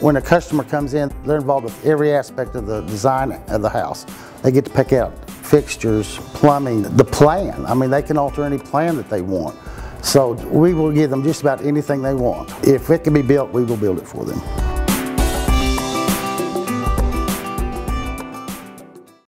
When a customer comes in, they're involved with every aspect of the design of the house. They get to pick out fixtures, plumbing, the plan. I mean, they can alter any plan that they want. So we will give them just about anything they want. If it can be built, we will build it for them.